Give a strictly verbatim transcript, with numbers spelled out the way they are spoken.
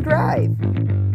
Drive.